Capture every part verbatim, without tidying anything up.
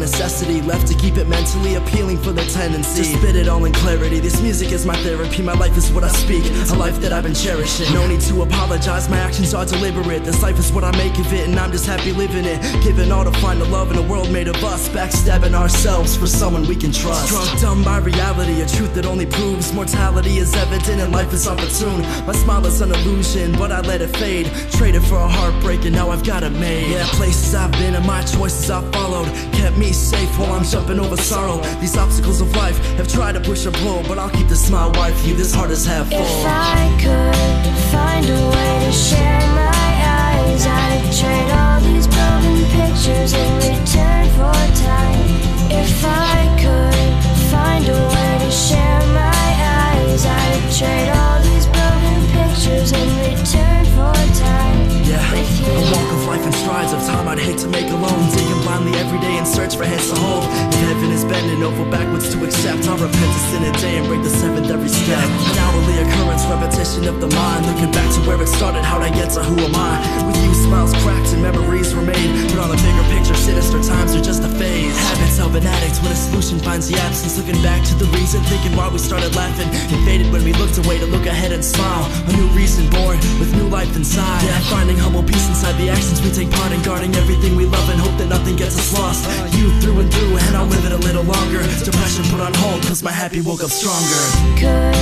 necessity, left to keep it mentally appealing for their tendency. To spit it all in clarity, this music is my therapy. My life is what I speak, a life that I've been cherishing. No need to apologize, my actions are deliberate. This life is what I make of it, and I'm just happy living it. Giving all to find the love in a world made of us, backstabbing ourselves for someone we can trust. Drunk dumb by reality, a truth that only proves mortality is evident and life is opportune. My smile is an illusion, but I let it fade. Traded for a heartbreak and now I've got it made. Yeah, places I've been and my choices I've followed kept me safe while I'm jumping over sorrow. These obstacles of life have tried to push or blow, but I'll keep this smile wide for you, this heart is half full. If I could find a way to share my eyes, I'd trade all these broken pictures in return for time. If I could find a way to share my eyes, I'd trade all these broken pictures in return for time. Yeah, with you. A walk of life and strides of time I'd hate to make alone. Digging blindly every day in search for hands to hold. If heaven is bending over backwards to accept our repentance in a day and break the seventh every step. An hourly occurrence, repetition of the mind. Looking back to where it started, how'd I get to who am I? With you, smiles cracked and memories were made. But on a bigger picture, sinister times are just a phase. Habits of an addict when a solution finds the absence. Looking back to the reason, thinking why we started laughing. It faded when we looked away to look ahead and smile. A new reason born with new life inside. Yeah, finding humble peace inside the actions we take part in, guarding everything we love and hope that nothing gets us lost. You through and through, and I'll live it a little longer. Depression put on hold, cause my happy woke up stronger. Could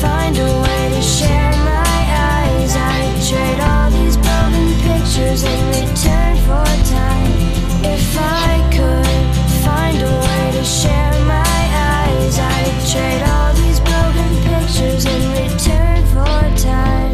find a way to share my eyes, I'd trade all these broken pictures in return for time. If I could find a way to share my eyes, I'd trade all these broken pictures in return for time.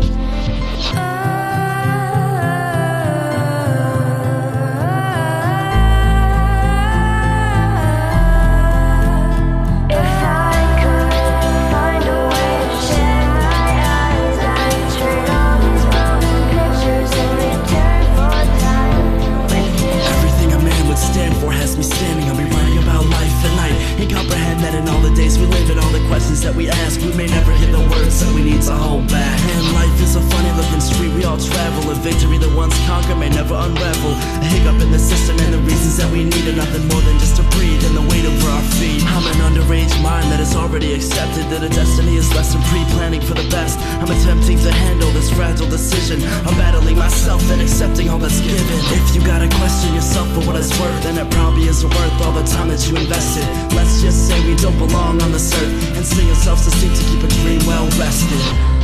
That we ask, we may never hit the words that we need to hold back. And life is a funny looking street we all travel. A victory that once conquered may never unravel. A hiccup in the system and the reasons that we need are nothing more than just to breathe and the weight over our feet. I'm an underage mind that has already accepted that a destiny is less than pre-planning for the best. I'm attempting to handle this fragile decision. I'm battling myself and accepting all that's given. If you gotta question yourself for what it's worth, then it probably isn't worth all the time that you invested. Let's just say we don't belong on this earth, and sing yourself to sleep to keep a dream well rested.